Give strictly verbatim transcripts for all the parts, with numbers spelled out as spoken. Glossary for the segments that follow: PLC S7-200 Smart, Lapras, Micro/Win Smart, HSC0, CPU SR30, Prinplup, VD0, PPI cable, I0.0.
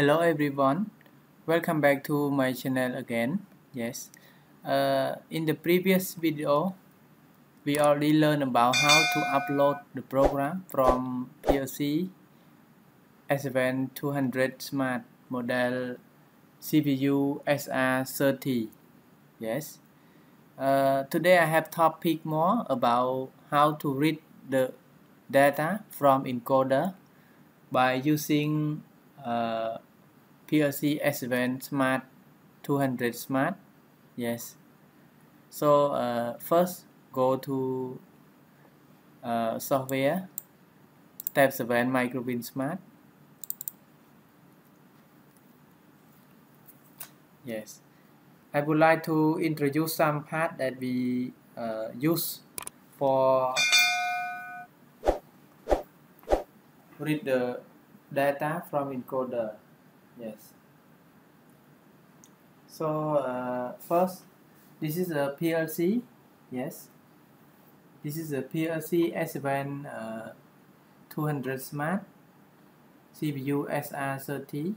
Hello everyone, welcome back to my channel again. Yes, uh, in the previous video we already learned about how to upload the program from P L C S seven two hundred Smart model C P U S R thirty. Yes, uh, today I have topic more about how to read the data from encoder by using uh, P L C S seven two hundred Smart. Yes, so uh, first go to uh, software, tab seven, Micro/Win Smart. Yes, I would like to introduce some part that we uh, use for read the data from encoder. Yes, so uh, first, this is a P L C. Yes, this is a P L C S seven two hundred uh, Smart C P U S R thirty.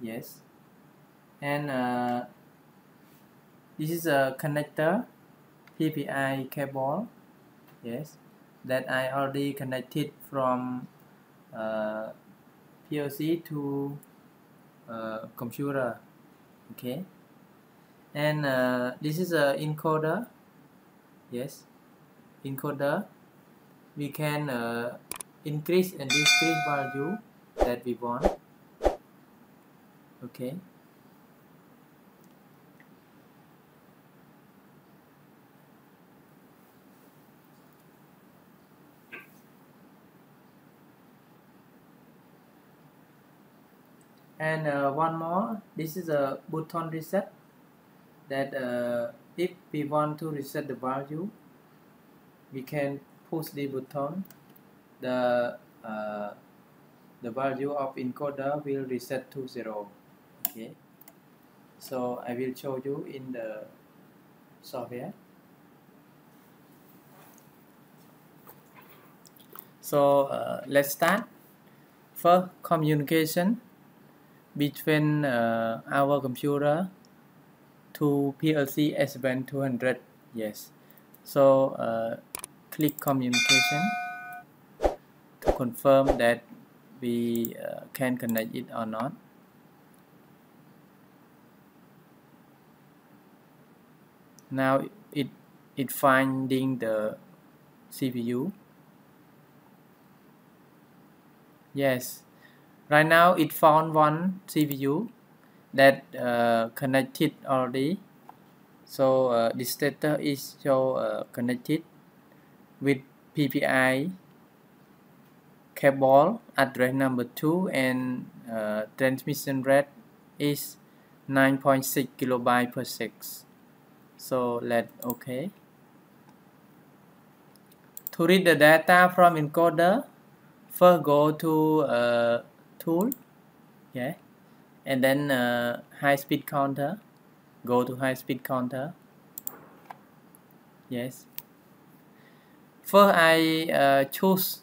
Yes, and uh, this is a connector P P I cable. Yes, that I already connected from uh, P L C to uh, computer. Okay, and uh, this is a encoder. Yes, encoder, we can uh, increase and decrease value that we want. Okay, and uh, one more, this is a button reset that uh, if we want to reset the value, we can push the button, the uh, the value of encoder will reset to zero. Okay, so I will show you in the software. So uh, let's start. First, communication between uh, our computer to P L C S seven two hundred. Yes, so uh, click communication to confirm that we uh, can connect it or not. Now it it finding the C P U. Yes, right now it found one C P U that uh, connected already, so uh, this data is show uh, connected with P P I cable, address number two, and uh, transmission rate is nine point six kilobyte per sec. So let OK. To read the data from encoder, first go to uh, tool, yeah, and then uh, high speed counter. Go to high speed counter. Yes, first I uh, choose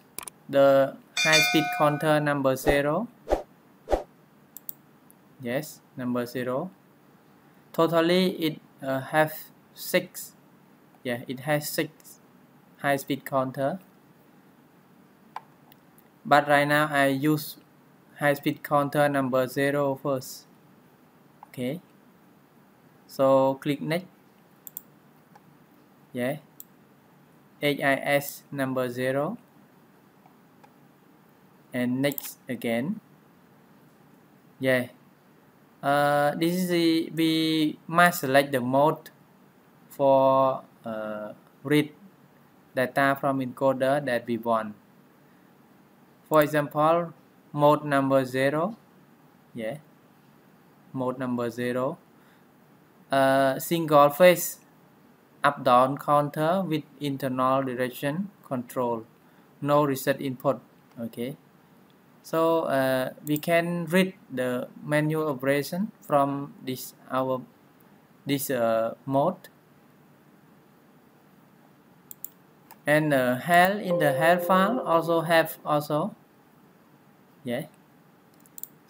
the high speed counter number zero. Yes, number zero. Totally it uh, have six. Yeah, it has six high speed counter, but right now I use high speed counter number zero first. Okay, so click next. Yeah, H I S number zero, and next again. Yeah, uh, this is the, we must select the mode for uh, read data from encoder that we want. For example, mode number zero. Yeah, mode number zero, uh, single phase up down counter with internal direction control, no reset input. Okay, so uh, we can read the manual operation from this our this uh, mode. And uh, held in the held file also have also. Yeah,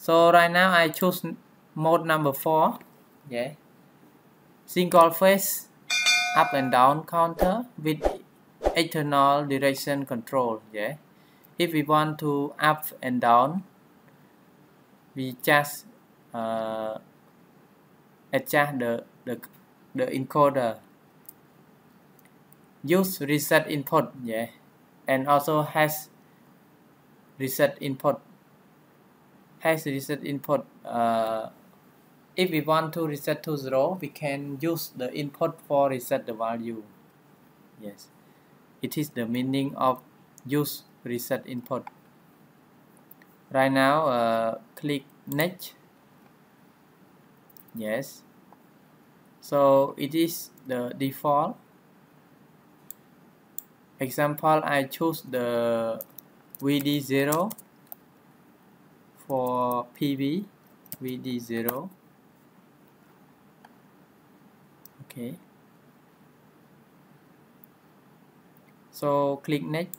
So right now I choose mode number four. Yeah. Single phase up and down counter with external direction control. Yeah. If we want to up and down, we just uh, adjust the, the the encoder. Use reset input, yeah, and also has reset input. Has reset input. Uh, if we want to reset to zero, we can use the input for reset the value. Yes, it is the meaning of use reset input. Right now, uh, click next. Yes. So it is the default. Example, I choose the V D zero for P V, V D zero. Okay. So click next.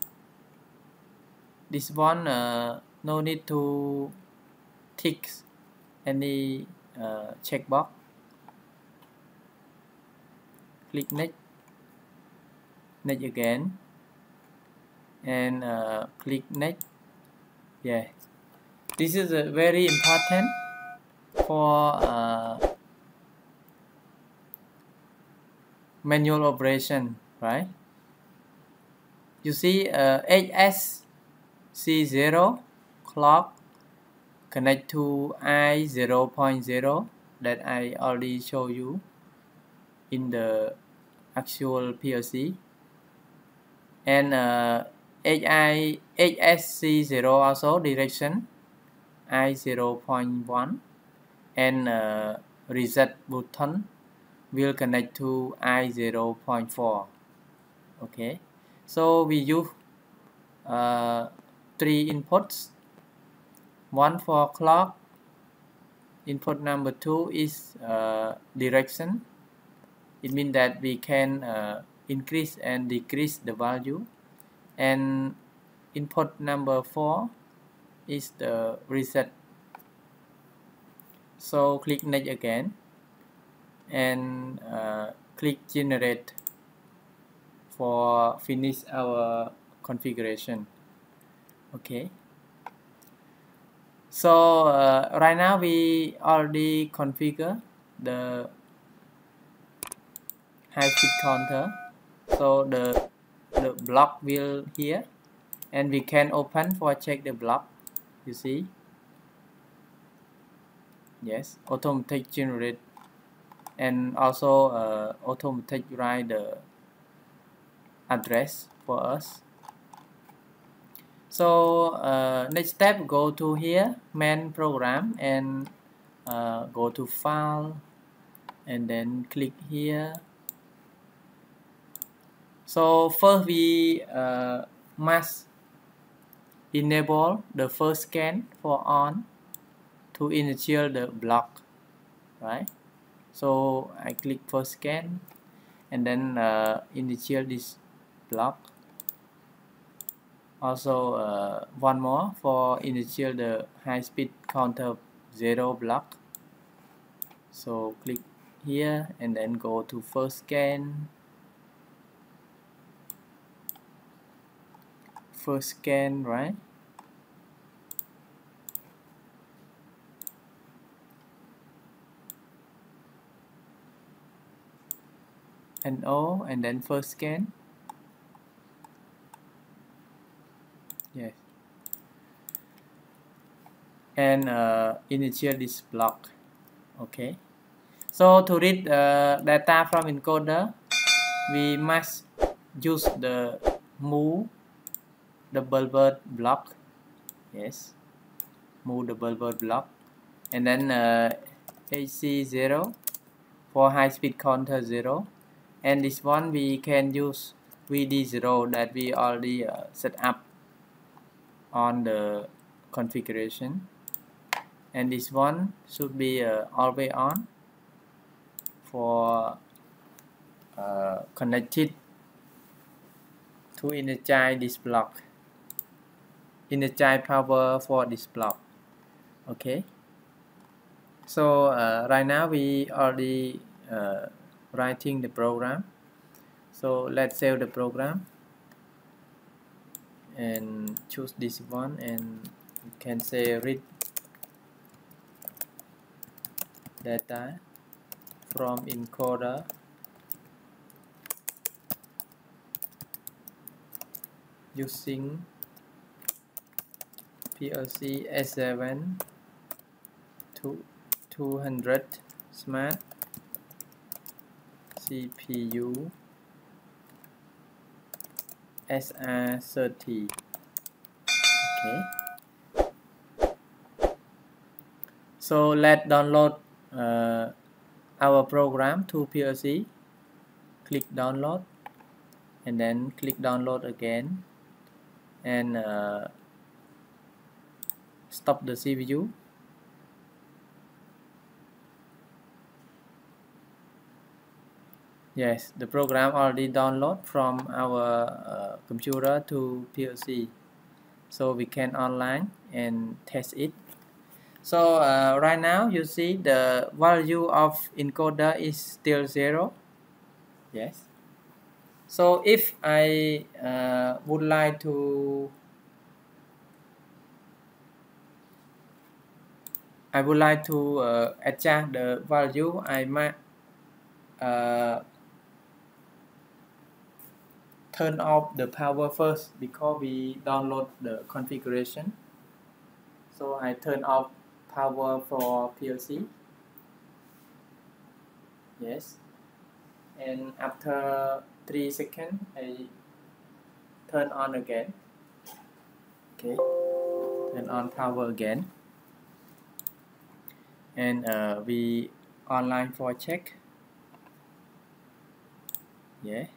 This one, uh, no need to tick any uh, checkbox. Click next, next again, and uh, click next. Yeah, this is uh, very important for uh, manual operation, right? You see, uh, H S C zero clock connect to I zero point zero that I already show you in the actual P L C, and uh, H S C zero also direction I zero point one, and uh, reset button will connect to I zero point four. Okay, so we use uh, three inputs, one for clock. Input number two is uh, direction. It means that we can uh, increase and decrease the value, and input number four is the reset. So click next again, and uh, click generate for finish our configuration. Okay, so uh, right now we already configure the high speed counter, so the, the block will here, and we can open for check the block. You see, yes, automatic generate, and also uh, automatic write the address for us. So uh, next step, go to here, main program, and uh, go to file, and then click here. So first we uh, must enable the first scan for on to initial the block, right? So I click first scan, and then uh, initial this block. Also uh, one more for initial the high speed counter zero block. So click here, and then go to first scan, first scan, right? And O, and then first scan. Yes, and uh, initial this block. Okay, so to read uh, data from encoder, we must use the move double bird block. Yes, move double bird block, and then uh, H C zero for high speed counter zero, and this one we can use V D zero that we already uh, set up on the configuration, and this one should be uh, always on for uh, connected to energize this block, energize power for this block. Okay, So uh, right now we already uh, writing the program. So let's save the program and choose this one, and you can say read data from encoder using P L C S seven two hundred Smart C P U S R thirty. Okay. So let's download uh, our program to P L C. Click download and then click download again, and uh, stop the C P U. Yes, the program already download from our uh, computer to P L C, so we can online and test it. So uh, right now you see the value of encoder is still zero. Yes. So if I uh, would like to, I would like to uh, adjust the value. I might. Uh, Turn off the power first because we download the configuration. So I turn off power for P L C. Yes. And after three seconds, I turn on again. Okay. Turn on power again. And uh, we online for check. Yeah.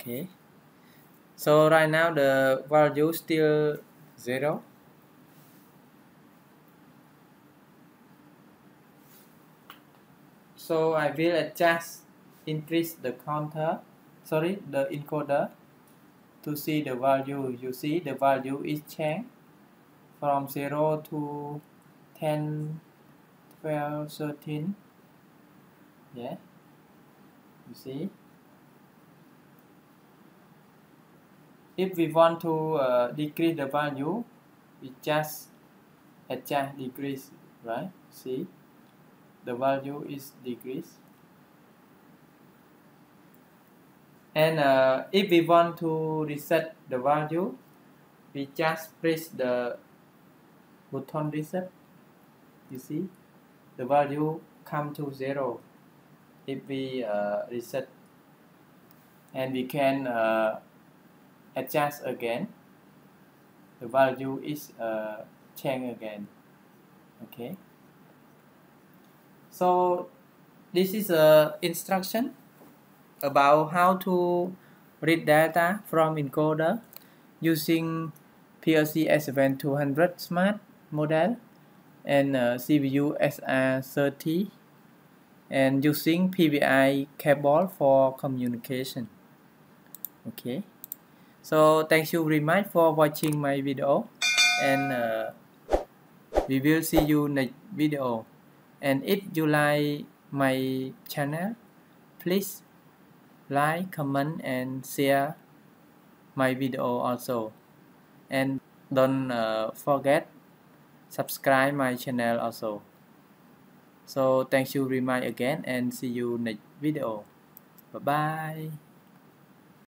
Okay, so right now the value still zero. So I will adjust, increase the counter, sorry, the encoder to see the value. You see the value is changed from zero to ten, twelve, thirteen. Yeah, you see. If we want to uh, decrease the value, we just adjust decrease, right? See, the value is decreased. And uh, if we want to reset the value, we just press the button reset. You see, the value come to zero if we uh, reset. And we can uh, adjust again. The value is uh, changed again. Okay. So this is a instruction about how to read data from encoder using P L C S seven two hundred Smart model and uh, C P U S R thirty, and using P P I cable for communication. Okay. So thank you very much for watching my video, and uh, we will see you next video. And if you like my channel, please like, comment and share my video also, and don't uh, forget subscribe my channel also. So thank you very much again, and see you next video. Bye bye.